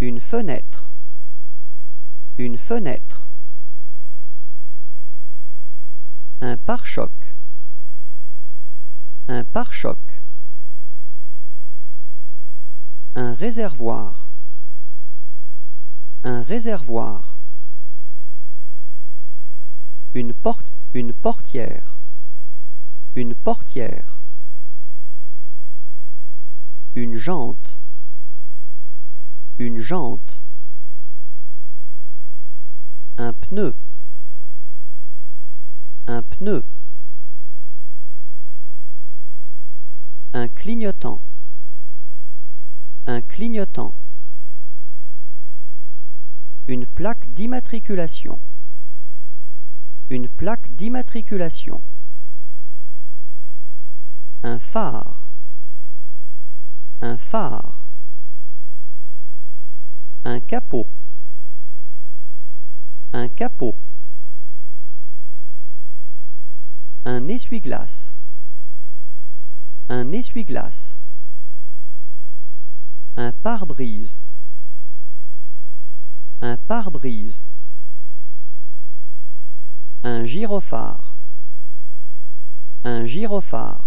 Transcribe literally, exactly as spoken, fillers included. une fenêtre, une fenêtre, un pare-choc, un pare-choc, un réservoir, un réservoir, une porte, une portière, une portière, une jante, une jante, un pneu, un pneu, un clignotant, un clignotant, une plaque d'immatriculation, une plaque d'immatriculation, un phare, un phare, un capot, un capot, un essuie-glace, un essuie-glace, un pare-brise, un pare-brise, un gyrophare, un gyrophare.